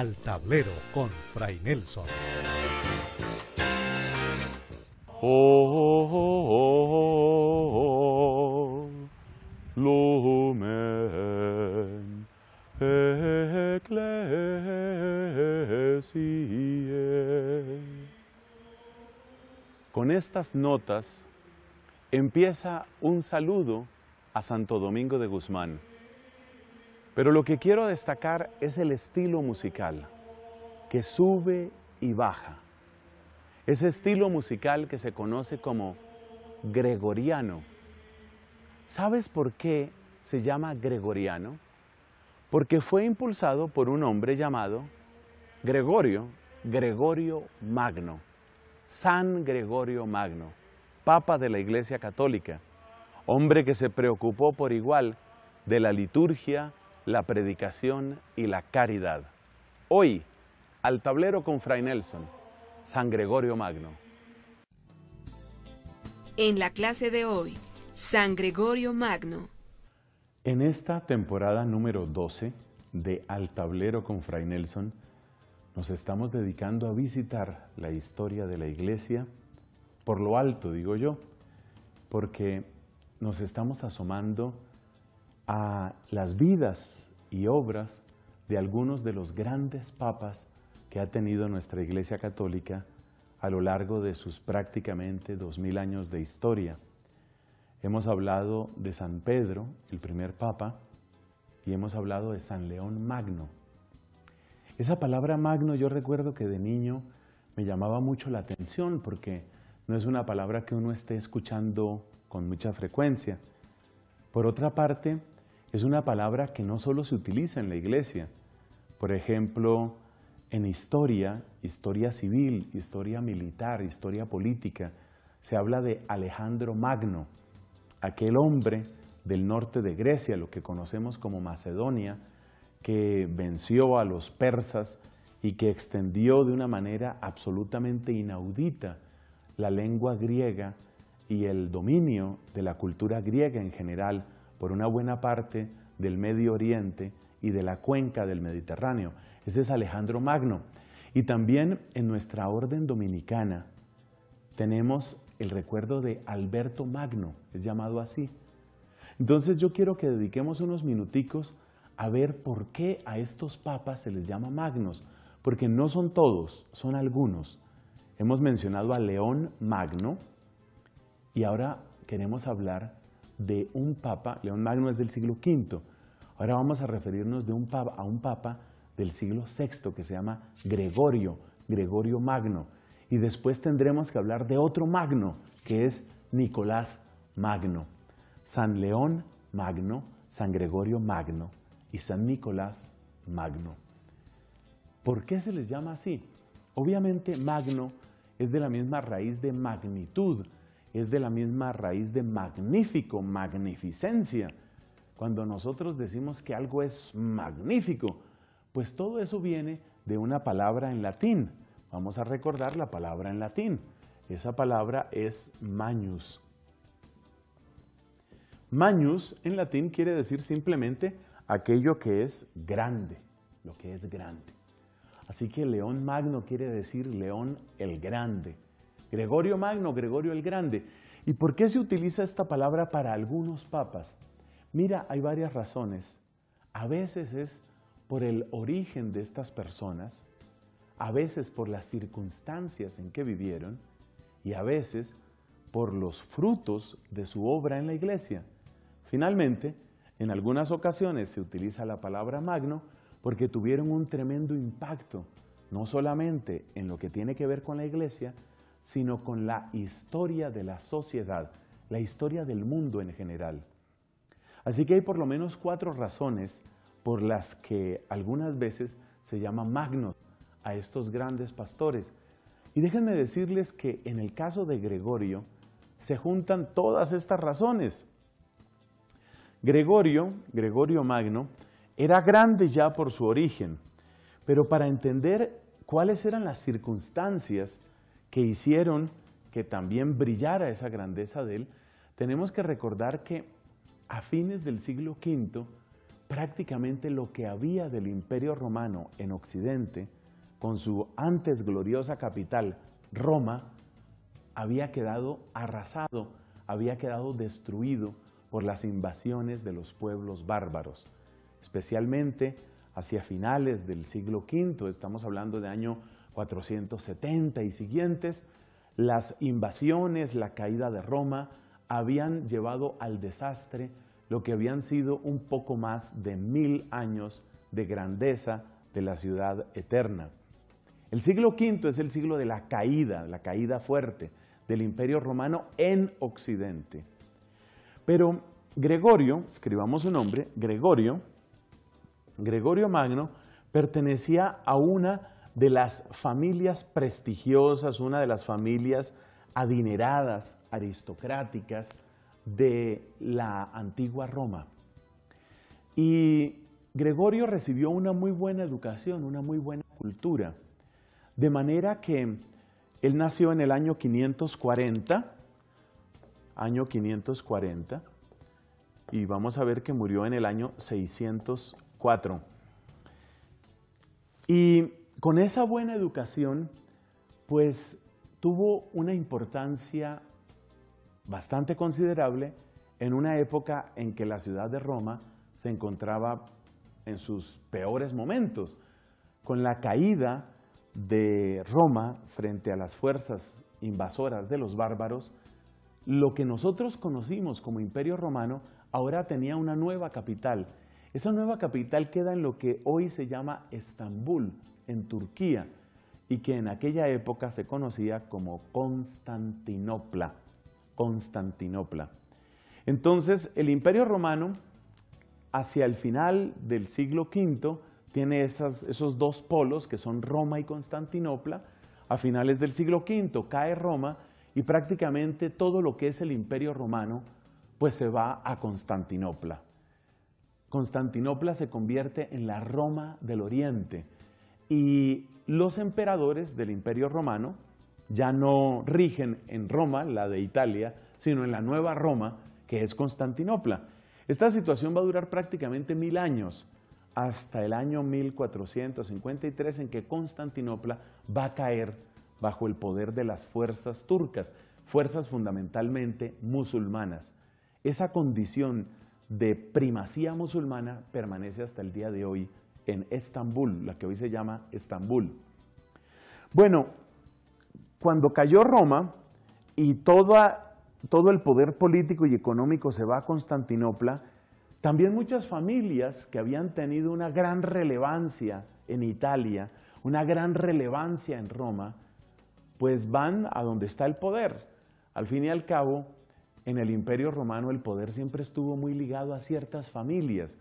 Al Tablero con Fray Nelson. Oh, oh, oh, oh, oh, lumen ecclesiae. Con estas notas empieza un saludo a Santo Domingo de Guzmán. Pero lo que quiero destacar es el estilo musical, que sube y baja. Ese estilo musical que se conoce como gregoriano. ¿Sabes por qué se llama gregoriano? Porque fue impulsado por un hombre llamado Gregorio Magno, San Gregorio Magno, Papa de la Iglesia Católica, hombre que se preocupó por igual de la liturgia, la predicación y la caridad. Hoy, Al Tablero con Fray Nelson, San Gregorio Magno. En la clase de hoy, San Gregorio Magno. En esta temporada número 12 de Al Tablero con Fray Nelson, nos estamos dedicando a visitar la historia de la Iglesia por lo alto, digo yo, porque nos estamos asomando a las vidas y obras de algunos de los grandes papas que ha tenido nuestra Iglesia Católica a lo largo de sus prácticamente 2000 años de historia. Hemos hablado de San Pedro, el primer papa, y hemos hablado de San León Magno. Esa palabra magno yo recuerdo que de niño me llamaba mucho la atención porque no es una palabra que uno esté escuchando con mucha frecuencia. Por otra parte, es una palabra que no solo se utiliza en la Iglesia. Por ejemplo, en historia, historia civil, historia militar, historia política, se habla de Alejandro Magno, aquel hombre del norte de Grecia, lo que conocemos como Macedonia, que venció a los persas y que extendió de una manera absolutamente inaudita la lengua griega y el dominio de la cultura griega en general por una buena parte del Medio Oriente y de la cuenca del Mediterráneo. Ese es Alejandro Magno. Y también en nuestra orden dominicana tenemos el recuerdo de Alberto Magno, es llamado así. Entonces yo quiero que dediquemos unos minuticos a ver por qué a estos papas se les llama magnos, porque no son todos, son algunos. Hemos mencionado a León Magno, y ahora queremos hablar de un papa. León Magno es del siglo V. Ahora vamos a referirnos a un papa del siglo VI que se llama Gregorio Magno. Y después tendremos que hablar de otro magno que es Nicolás Magno. San León Magno, San Gregorio Magno y San Nicolás Magno. ¿Por qué se les llama así? Obviamente magno es de la misma raíz de magnitud. Es de la misma raíz de magnífico, magnificencia. Cuando nosotros decimos que algo es magnífico, pues todo eso viene de una palabra en latín. Vamos a recordar la palabra en latín. Esa palabra es magnus. Magnus en latín quiere decir simplemente aquello que es grande, lo que es grande. Así que León Magno quiere decir León el Grande. Gregorio Magno, Gregorio el Grande. ¿Y por qué se utiliza esta palabra para algunos papas? Mira, hay varias razones. A veces es por el origen de estas personas, a veces por las circunstancias en que vivieron y a veces por los frutos de su obra en la Iglesia. Finalmente, en algunas ocasiones se utiliza la palabra magno porque tuvieron un tremendo impacto, no solamente en lo que tiene que ver con la Iglesia, sino con la historia de la sociedad, la historia del mundo en general. Así que hay por lo menos 4 razones por las que algunas veces se llama magnos a estos grandes pastores. Y déjenme decirles que en el caso de Gregorio se juntan todas estas razones. Gregorio Magno, era grande ya por su origen, pero para entender cuáles eran las circunstancias que hicieron que también brillara esa grandeza de él, tenemos que recordar que a fines del siglo V prácticamente lo que había del Imperio Romano en Occidente, con su antes gloriosa capital, Roma, había quedado arrasado, había quedado destruido por las invasiones de los pueblos bárbaros, especialmente hacia finales del siglo V, estamos hablando de año 470 y siguientes. Las invasiones, la caída de Roma, habían llevado al desastre lo que habían sido un poco más de 1000 años de grandeza de la ciudad eterna. El siglo V es el siglo de la caída fuerte del Imperio Romano en Occidente. Pero Gregorio, escribamos su nombre, Gregorio Magno, pertenecía a una de las familias prestigiosas, una de las familias adineradas, aristocráticas de la antigua Roma. Y Gregorio recibió una muy buena educación, una muy buena cultura, de manera que él nació en el año 540, y vamos a ver que murió en el año 604. Y con esa buena educación, pues tuvo una importancia bastante considerable en una época en que la ciudad de Roma se encontraba en sus peores momentos, con la caída de Roma frente a las fuerzas invasoras de los bárbaros. Lo que nosotros conocimos como Imperio Romano ahora tenía una nueva capital. Esa nueva capital queda en lo que hoy se llama Estambul, en Turquía, y que en aquella época se conocía como Constantinopla. Entonces, el Imperio Romano, hacia el final del siglo V, tiene esos dos polos que son Roma y Constantinopla. A finales del siglo V cae Roma y prácticamente todo lo que es el Imperio Romano pues se va a Constantinopla. Constantinopla se convierte en la Roma del Oriente y los emperadores del Imperio Romano ya no rigen en Roma, la de Italia, sino en la nueva Roma, que es Constantinopla. Esta situación va a durar prácticamente 1000 años, hasta el año 1453, en que Constantinopla va a caer bajo el poder de las fuerzas turcas, fuerzas fundamentalmente musulmanas. Esa condición de primacía musulmana permanece hasta el día de hoy en Estambul, la que hoy se llama Estambul. Bueno, cuando cayó Roma y todo el poder político y económico se va a Constantinopla, también muchas familias que habían tenido una gran relevancia en Italia, una gran relevancia en Roma, pues van a donde está el poder. Al fin y al cabo, en el Imperio Romano el poder siempre estuvo muy ligado a ciertas familias.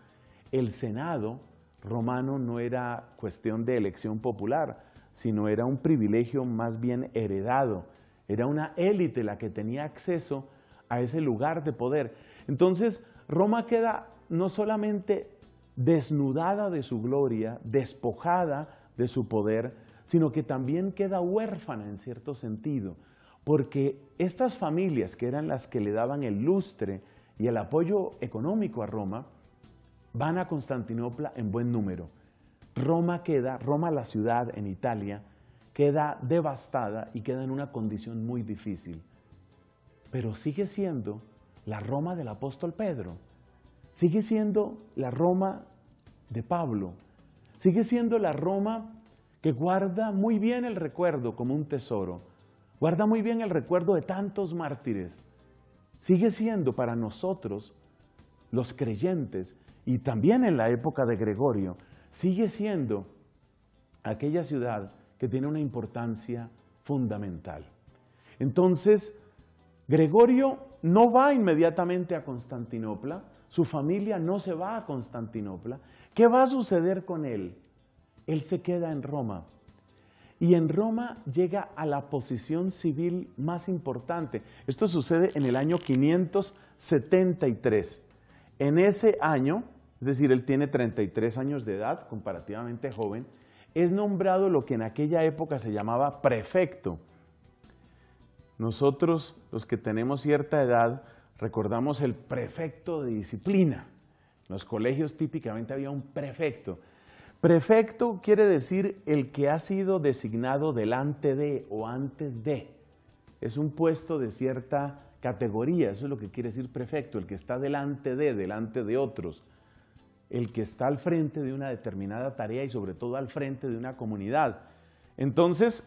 El Senado romano no era cuestión de elección popular, sino era un privilegio más bien heredado. Era una élite la que tenía acceso a ese lugar de poder. Entonces, Roma queda no solamente desnudada de su gloria, despojada de su poder, sino que también queda huérfana en cierto sentido, porque estas familias que eran las que le daban el lustre y el apoyo económico a Roma, van a Constantinopla en buen número. Roma, la ciudad en Italia, queda devastada y queda en una condición muy difícil, pero sigue siendo la Roma del apóstol Pedro, sigue siendo la Roma de Pablo, sigue siendo la Roma que guarda muy bien el recuerdo como un tesoro, guarda muy bien el recuerdo de tantos mártires, sigue siendo para nosotros los creyentes y también en la época de Gregorio, sigue siendo aquella ciudad que tiene una importancia fundamental. Entonces, Gregorio no va inmediatamente a Constantinopla, su familia no se va a Constantinopla. ¿Qué va a suceder con él? Él se queda en Roma. Y en Roma llega a la posición civil más importante. Esto sucede en el año 573. En ese año, es decir, él tiene 33 años de edad, comparativamente joven, es nombrado lo que en aquella época se llamaba prefecto. Nosotros, los que tenemos cierta edad, recordamos el prefecto de disciplina, En los colegios típicamente había un prefecto. Prefecto quiere decir el que ha sido designado delante de o antes de. Es un puesto de cierta categoría, eso es lo que quiere decir prefecto, el que está delante de otros, el que está al frente de una determinada tarea y sobre todo al frente de una comunidad. Entonces,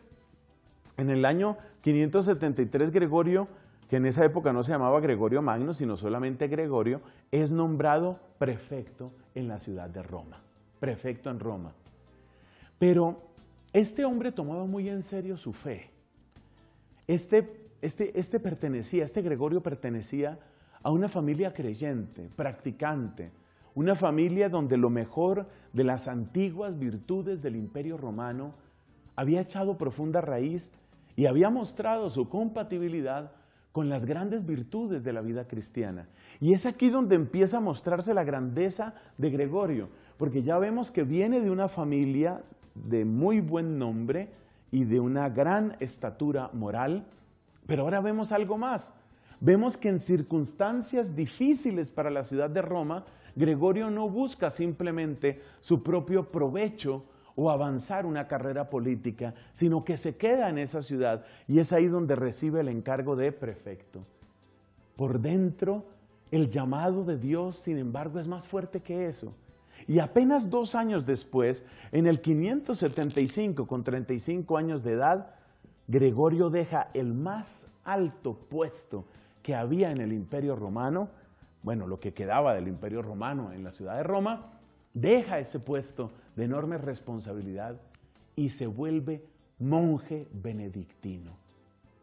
en el año 573 Gregorio, que en esa época no se llamaba Gregorio Magno, sino solamente Gregorio, es nombrado prefecto en la ciudad de Roma, prefecto en Roma. Pero este hombre tomaba muy en serio su fe. Este Gregorio pertenecía a una familia creyente, practicante, una familia donde lo mejor de las antiguas virtudes del Imperio Romano había echado profunda raíz y había mostrado su compatibilidad con las grandes virtudes de la vida cristiana. Y es aquí donde empieza a mostrarse la grandeza de Gregorio, porque ya vemos que viene de una familia de muy buen nombre y de una gran estatura moral, pero ahora vemos algo más. Vemos que en circunstancias difíciles para la ciudad de Roma, Gregorio no busca simplemente su propio provecho o avanzar una carrera política, sino que se queda en esa ciudad y es ahí donde recibe el encargo de prefecto. Por dentro, el llamado de Dios, sin embargo, es más fuerte que eso. Y apenas 2 años después, en el 575, con 35 años de edad, Gregorio deja el más alto puesto que había en el Imperio Romano, bueno, lo que quedaba del Imperio Romano en la ciudad de Roma, deja ese puesto de enorme responsabilidad y se vuelve monje benedictino,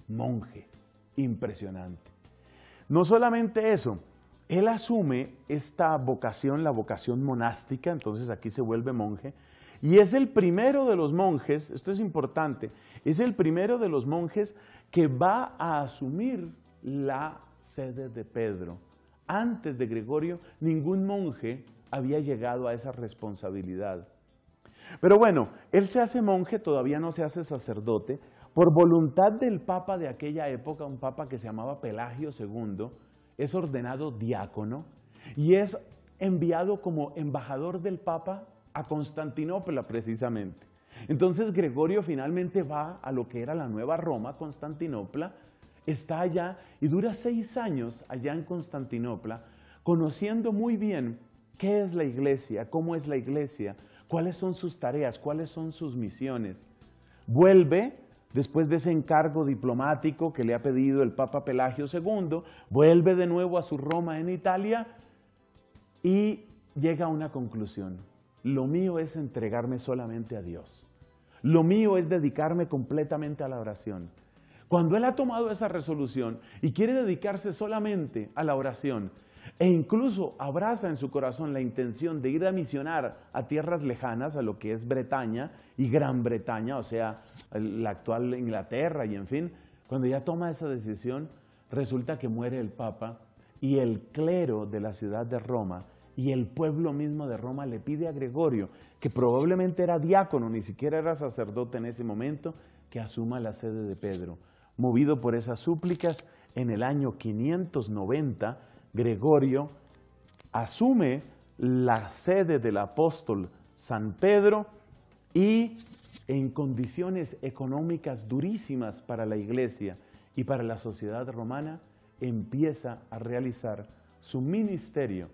monje, impresionante. No solamente eso, él asume esta vocación, la vocación monástica, entonces aquí se vuelve monje, y es el primero de los monjes, esto es importante, es el primero de los monjes que va a asumir la sede de Pedro. Antes de Gregorio, ningún monje había llegado a esa responsabilidad. Pero bueno, él se hace monje, todavía no se hace sacerdote, por voluntad del papa de aquella época, un papa que se llamaba Pelagio II, es ordenado diácono y es enviado como embajador del Papa a Constantinopla precisamente. Entonces Gregorio finalmente va a lo que era la Nueva Roma, Constantinopla, está allá y dura 6 años allá en Constantinopla, conociendo muy bien qué es la iglesia, cómo es la iglesia, cuáles son sus tareas, cuáles son sus misiones. Vuelve. Después de ese encargo diplomático que le ha pedido el Papa Pelagio II, vuelve de nuevo a su Roma en Italia y llega a una conclusión. Lo mío es entregarme solamente a Dios. Lo mío es dedicarme completamente a la oración. Cuando él ha tomado esa resolución y quiere dedicarse solamente a la oración e incluso abraza en su corazón la intención de ir a misionar a tierras lejanas, a lo que es Bretaña y Gran Bretaña, o sea, la actual Inglaterra y en fin, cuando ya toma esa decisión, resulta que muere el Papa y el clero de la ciudad de Roma y el pueblo mismo de Roma le pide a Gregorio, que probablemente era diácono, ni siquiera era sacerdote en ese momento, que asuma la sede de Pedro. Movido por esas súplicas, en el año 590, Gregorio asume la sede del apóstol San Pedro y en condiciones económicas durísimas para la iglesia y para la sociedad romana, empieza a realizar su ministerio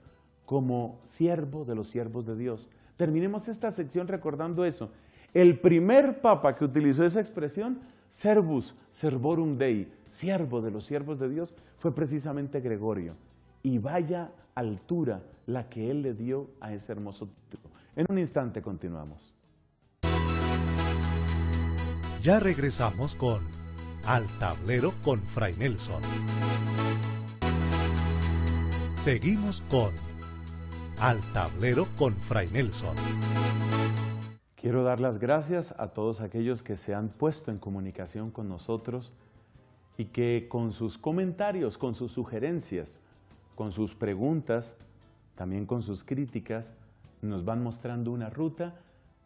como siervo de los siervos de Dios. Terminemos esta sección recordando eso. El primer papa que utilizó esa expresión, Servus Servorum Dei, siervo de los siervos de Dios, fue precisamente Gregorio. Y vaya altura la que él le dio a ese hermoso título. En un instante continuamos. Ya regresamos con Al Tablero con Fray Nelson. Seguimos con Al Tablero con Fray Nelson. Quiero dar las gracias a todos aquellos que se han puesto en comunicación con nosotros y que con sus comentarios, con sus sugerencias, con sus preguntas, también con sus críticas, nos van mostrando una ruta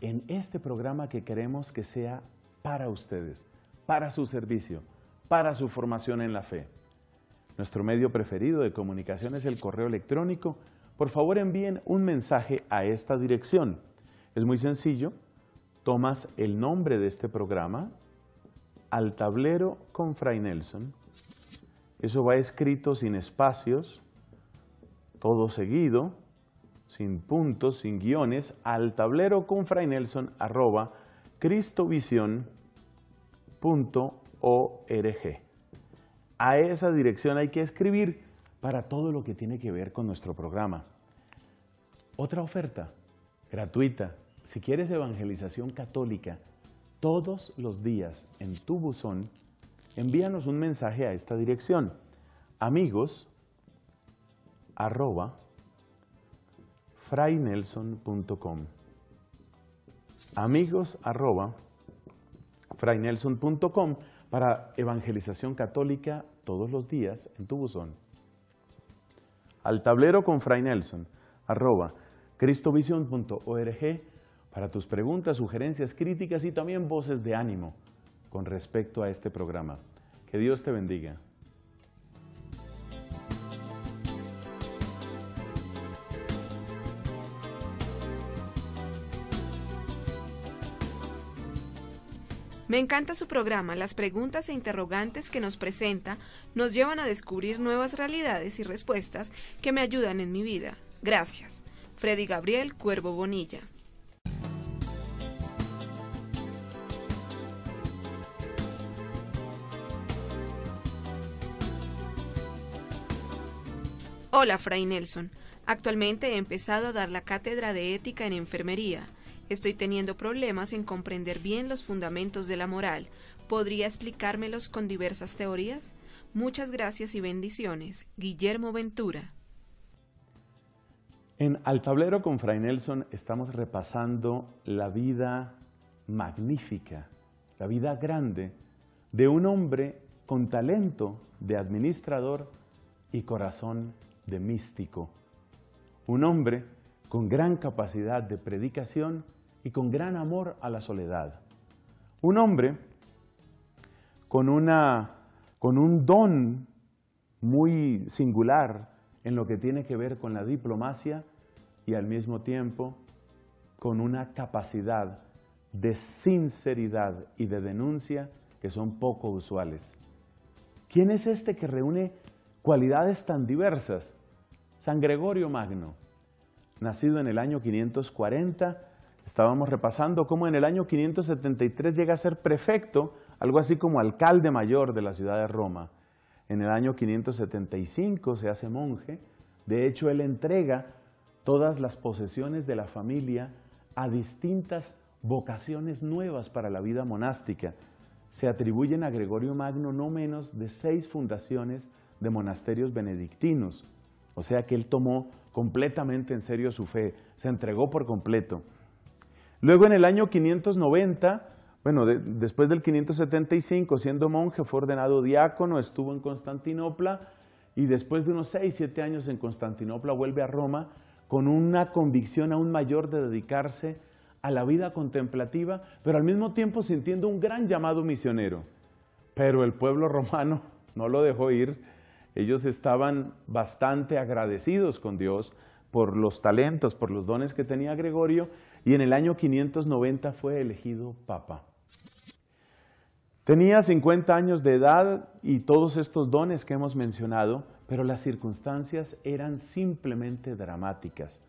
en este programa que queremos que sea para ustedes, para su servicio, para su formación en la fe. Nuestro medio preferido de comunicación es el correo electrónico por favor envíen un mensaje a esta dirección. Es muy sencillo, tomas el nombre de este programa, Al Tablero con Fray Nelson, eso va escrito sin espacios, todo seguido, sin puntos, sin guiones, Al Tablero con Fray Nelson, arroba cristovisión.org. A esa dirección hay que escribir para todo lo que tiene que ver con nuestro programa. Otra oferta gratuita, si quieres evangelización católica, todos los días en tu buzón, envíanos un mensaje a esta dirección, amigos@fraynelson.com. amigos@fraynelson.com para evangelización católica todos los días en tu buzón. Al Tablero con Fray Nelson, arroba cristovisión.org para tus preguntas, sugerencias, críticas y también voces de ánimo con respecto a este programa. Que Dios te bendiga. Me encanta su programa, las preguntas e interrogantes que nos presenta nos llevan a descubrir nuevas realidades y respuestas que me ayudan en mi vida. Gracias. Freddy Gabriel Cuervo Bonilla. Hola, Fray Nelson. Actualmente he empezado a dar la cátedra de ética en enfermería. Estoy teniendo problemas en comprender bien los fundamentos de la moral. ¿Podría explicármelos con diversas teorías? Muchas gracias y bendiciones. Guillermo Ventura. En Al Tablero con Fray Nelson estamos repasando la vida magnífica, la vida grande de un hombre con talento de administrador y corazón de místico. Un hombre con gran capacidad de predicación y con gran amor a la soledad. Un hombre con un don muy singular en lo que tiene que ver con la diplomacia y al mismo tiempo con una capacidad de sinceridad y de denuncia que son poco usuales. ¿Quién es este que reúne cualidades tan diversas? San Gregorio Magno, nacido en el año 540, estábamos repasando cómo en el año 573 llega a ser prefecto, algo así como alcalde mayor de la ciudad de Roma. En el año 575 se hace monje, de hecho él entrega todas las posesiones de la familia a distintas vocaciones nuevas para la vida monástica. Se atribuyen a Gregorio Magno no menos de 6 fundaciones de monasterios benedictinos, o sea que él tomó completamente en serio su fe, se entregó por completo. Luego en el año 590, bueno, después del 575, siendo monje, fue ordenado diácono, estuvo en Constantinopla y después de unos 6-7 años en Constantinopla vuelve a Roma con una convicción aún mayor de dedicarse a la vida contemplativa, pero al mismo tiempo sintiendo un gran llamado misionero. Pero el pueblo romano no lo dejó ir. Ellos estaban bastante agradecidos con Dios por los talentos, por los dones que tenía Gregorio, y en el año 590 fue elegido papa. Tenía 50 años de edad y todos estos dones que hemos mencionado, pero las circunstancias eran simplemente dramáticas.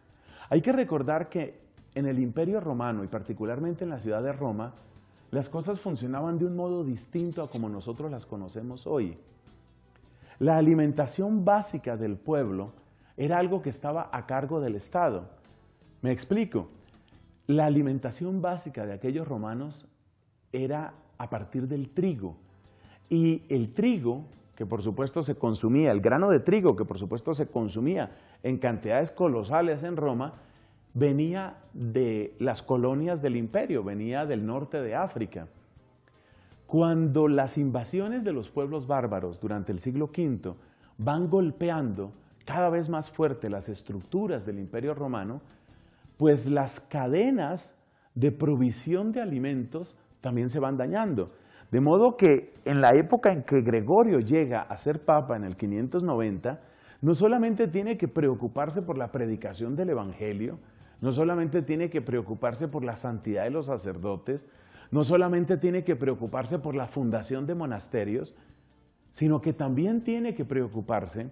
Hay que recordar que en el Imperio Romano, y particularmente en la ciudad de Roma, las cosas funcionaban de un modo distinto a como nosotros las conocemos hoy. La alimentación básica del pueblo era algo que estaba a cargo del Estado. Me explico. La alimentación básica de aquellos romanos era a partir del trigo. Y el trigo, que por supuesto se consumía, el grano de trigo, que por supuesto se consumía en cantidades colosales en Roma, venía de las colonias del imperio, venía del norte de África. Cuando las invasiones de los pueblos bárbaros durante el siglo V van golpeando cada vez más fuerte las estructuras del Imperio Romano, pues las cadenas de provisión de alimentos también se van dañando. De modo que en la época en que Gregorio llega a ser papa en el 590, no solamente tiene que preocuparse por la predicación del Evangelio, no solamente tiene que preocuparse por la santidad de los sacerdotes, no solamente tiene que preocuparse por la fundación de monasterios, sino que también tiene que preocuparse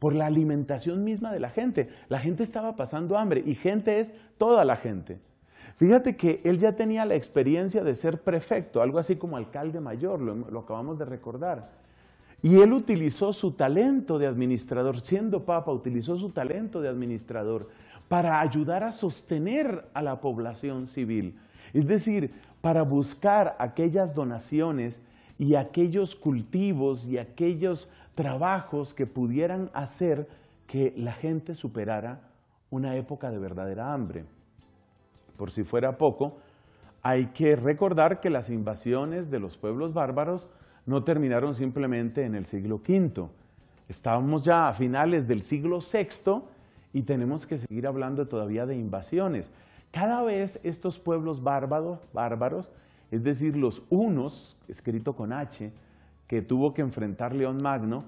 por la alimentación misma de la gente. La gente estaba pasando hambre, y gente es toda la gente. Fíjate que él ya tenía la experiencia de ser prefecto, algo así como alcalde mayor, lo acabamos de recordar. Y él utilizó su talento de administrador, siendo papa, utilizó su talento de administrador para ayudar a sostener a la población civil. Es decir, para buscar aquellas donaciones y aquellos cultivos y aquellos trabajos que pudieran hacer que la gente superara una época de verdadera hambre. Por si fuera poco, hay que recordar que las invasiones de los pueblos bárbaros no terminaron simplemente en el siglo V. Estábamos ya a finales del siglo VI y tenemos que seguir hablando todavía de invasiones. Cada vez estos pueblos bárbaros, es decir, los hunos, escrito con H, que tuvo que enfrentar León Magno,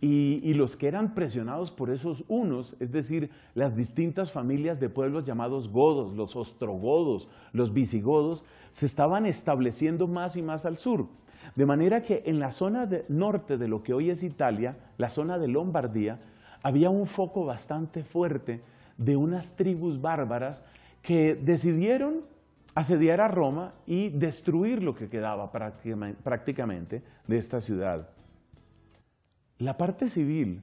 y los que eran presionados por esos hunos, es decir, las distintas familias de pueblos llamados godos, los ostrogodos, los visigodos, se estaban estableciendo más y más al sur. De manera que en la zona norte de lo que hoy es Italia, la zona de Lombardía, había un foco bastante fuerte de unas tribus bárbaras que decidieron asediar a Roma y destruir lo que quedaba prácticamente de esta ciudad. La parte civil,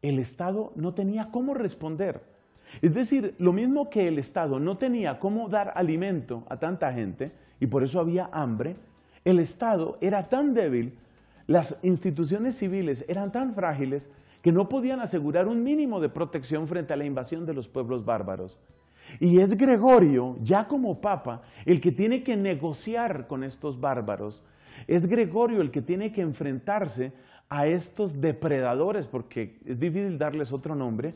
el Estado no tenía cómo responder. Es decir, lo mismo que el Estado no tenía cómo dar alimento a tanta gente y por eso había hambre, el Estado era tan débil, las instituciones civiles eran tan frágiles que no podían asegurar un mínimo de protección frente a la invasión de los pueblos bárbaros. Y es Gregorio, ya como papa, el que tiene que negociar con estos bárbaros. Es Gregorio el que tiene que enfrentarse a estos depredadores, porque es difícil darles otro nombre,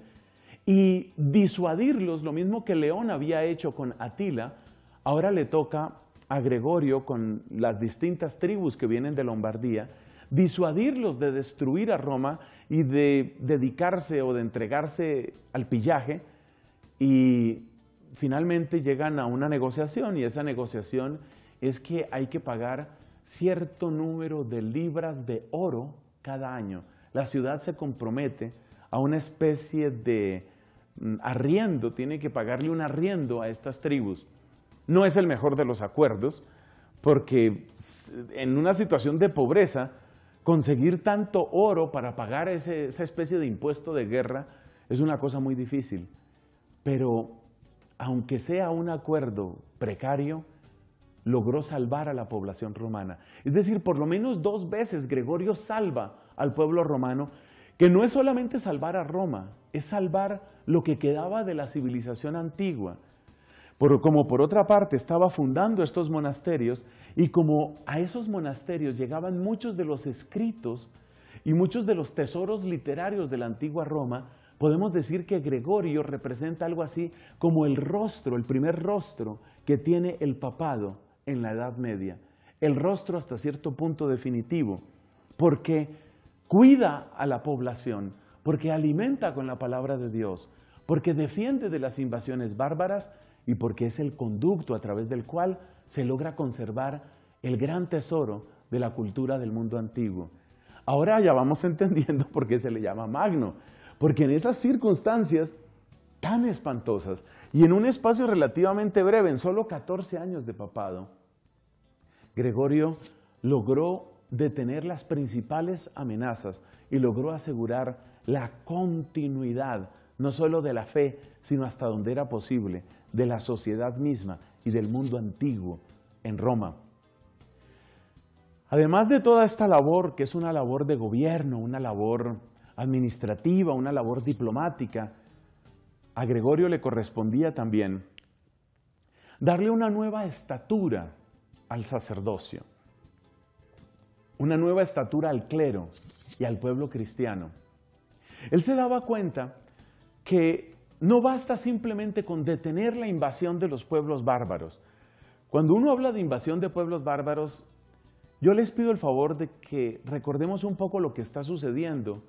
y disuadirlos, lo mismo que León había hecho con Attila, ahora le toca a Gregorio con las distintas tribus que vienen de Lombardía, disuadirlos de destruir a Roma y de dedicarse o de entregarse al pillaje, y finalmente llegan a una negociación, y esa negociación es que hay que pagar cierto número de libras de oro cada año. La ciudad se compromete a una especie de arriendo, tiene que pagarle un arriendo a estas tribus. No es el mejor de los acuerdos, porque en una situación de pobreza, conseguir tanto oro para pagar esa especie de impuesto de guerra es una cosa muy difícil. Pero, aunque sea un acuerdo precario, logró salvar a la población romana. Es decir, por lo menos dos veces Gregorio salva al pueblo romano, que no es solamente salvar a Roma, es salvar lo que quedaba de la civilización antigua. Como por otra parte estaba fundando estos monasterios, y como a esos monasterios llegaban muchos de los escritos y muchos de los tesoros literarios de la antigua Roma, podemos decir que Gregorio representa algo así como el rostro, el primer rostro que tiene el papado en la Edad Media. El rostro hasta cierto punto definitivo, porque cuida a la población, porque alimenta con la palabra de Dios, porque defiende de las invasiones bárbaras y porque es el conducto a través del cual se logra conservar el gran tesoro de la cultura del mundo antiguo. Ahora ya vamos entendiendo por qué se le llama Magno. Porque en esas circunstancias tan espantosas y en un espacio relativamente breve, en solo 14 años de papado, Gregorio logró detener las principales amenazas y logró asegurar la continuidad, no solo de la fe, sino hasta donde era posible, de la sociedad misma y del mundo antiguo en Roma. Además de toda esta labor, que es una labor de gobierno, una labor administrativa, una labor diplomática, a Gregorio le correspondía también darle una nueva estatura al sacerdocio, una nueva estatura al clero y al pueblo cristiano. Él se daba cuenta que no basta simplemente con detener la invasión de los pueblos bárbaros. Cuando uno habla de invasión de pueblos bárbaros, yo les pido el favor de que recordemos un poco lo que está sucediendo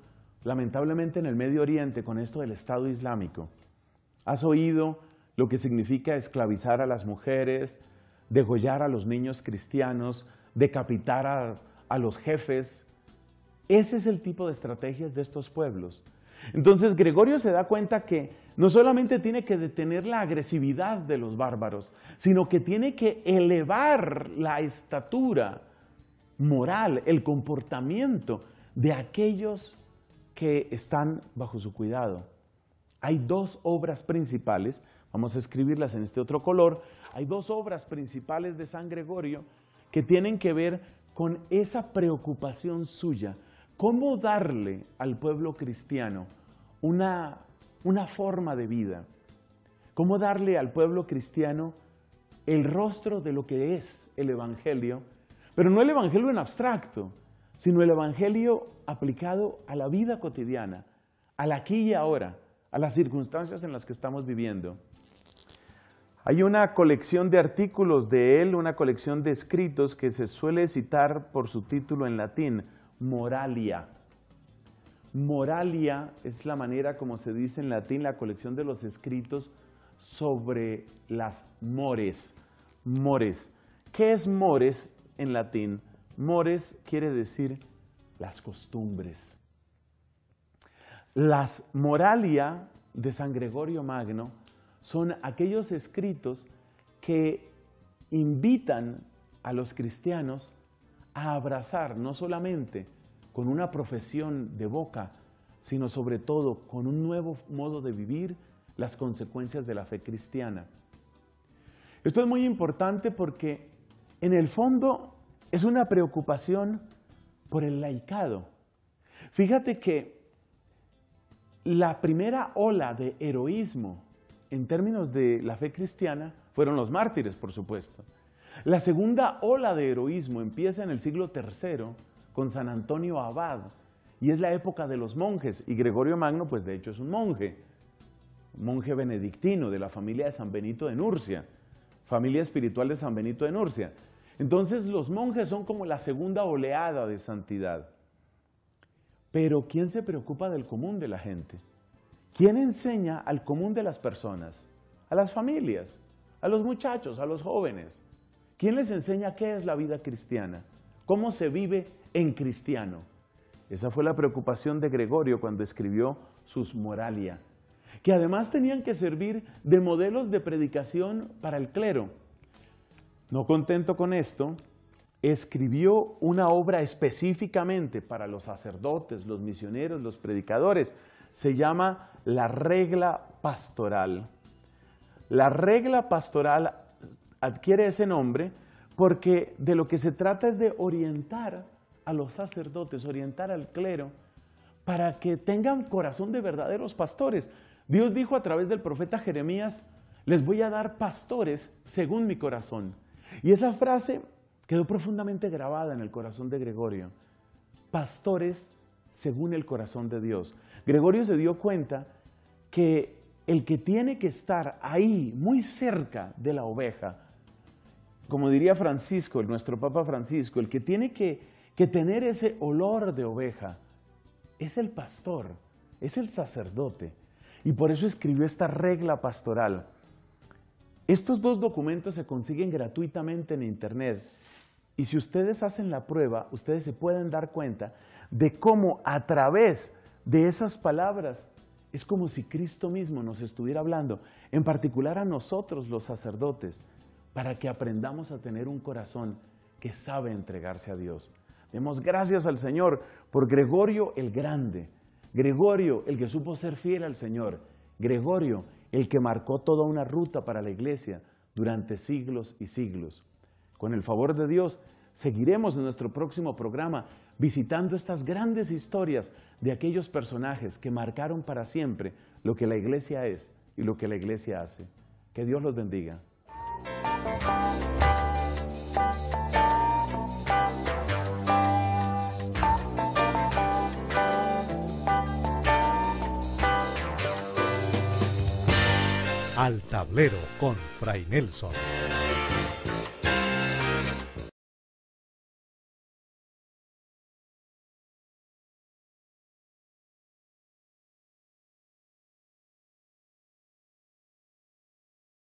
Lamentablemente en el Medio Oriente, con esto del Estado Islámico, has oído lo que significa esclavizar a las mujeres, degollar a los niños cristianos, decapitar a los jefes. Ese es el tipo de estrategias de estos pueblos. Entonces Gregorio se da cuenta que no solamente tiene que detener la agresividad de los bárbaros, sino que tiene que elevar la estatura moral, el comportamiento de aquellos que están bajo su cuidado. Hay dos obras principales, vamos a escribirlas en este otro color, hay dos obras principales de San Gregorio que tienen que ver con esa preocupación suya. ¿Cómo darle al pueblo cristiano una forma de vida? ¿Cómo darle al pueblo cristiano el rostro de lo que es el Evangelio? Pero no el Evangelio en abstracto, sino el Evangelio aplicado a la vida cotidiana, al aquí y ahora, a las circunstancias en las que estamos viviendo. Hay una colección de artículos de él, una colección de escritos que se suele citar por su título en latín, Moralia. Moralia es la manera como se dice en latín la colección de los escritos sobre las mores. Mores. ¿Qué es mores en latín? Mores quiere decir las costumbres. Las Moralia de San Gregorio Magno son aquellos escritos que invitan a los cristianos a abrazar, no solamente con una profesión de boca, sino sobre todo con un nuevo modo de vivir, las consecuencias de la fe cristiana. Esto es muy importante porque en el fondo es una preocupación por el laicado. Fíjate que la primera ola de heroísmo en términos de la fe cristiana fueron los mártires, por supuesto. La segunda ola de heroísmo empieza en el siglo III con San Antonio Abad y es la época de los monjes y Gregorio Magno pues de hecho es un monje benedictino de la familia de San Benito de Nursia, familia espiritual de San Benito de Nursia. Entonces los monjes son como la segunda oleada de santidad. Pero ¿quién se preocupa del común de la gente? ¿Quién enseña al común de las personas? A las familias, a los muchachos, a los jóvenes. ¿Quién les enseña qué es la vida cristiana? ¿Cómo se vive en cristiano? Esa fue la preocupación de Gregorio cuando escribió sus Moralia, que además tenían que servir de modelos de predicación para el clero. No contento con esto, escribió una obra específicamente para los sacerdotes, los misioneros, los predicadores. Se llama La Regla Pastoral. La Regla Pastoral adquiere ese nombre porque de lo que se trata es de orientar a los sacerdotes, orientar al clero, para que tengan corazón de verdaderos pastores. Dios dijo a través del profeta Jeremías, les voy a dar pastores según mi corazón. Y esa frase quedó profundamente grabada en el corazón de Gregorio. Pastores según el corazón de Dios. Gregorio se dio cuenta que el que tiene que estar ahí, muy cerca de la oveja, como diría Francisco, nuestro Papa Francisco, el que tiene que tener ese olor de oveja, es el pastor, es el sacerdote. Y por eso escribió esta regla pastoral. Estos dos documentos se consiguen gratuitamente en Internet. Y si ustedes hacen la prueba, ustedes se pueden dar cuenta de cómo a través de esas palabras es como si Cristo mismo nos estuviera hablando, en particular a nosotros los sacerdotes, para que aprendamos a tener un corazón que sabe entregarse a Dios. Demos gracias al Señor por Gregorio el Grande, Gregorio el que supo ser fiel al Señor, Gregorio el que marcó toda una ruta para la Iglesia durante siglos y siglos. Con el favor de Dios, seguiremos en nuestro próximo programa visitando estas grandes historias de aquellos personajes que marcaron para siempre lo que la Iglesia es y lo que la Iglesia hace. Que Dios los bendiga. Al tablero con Fray Nelson.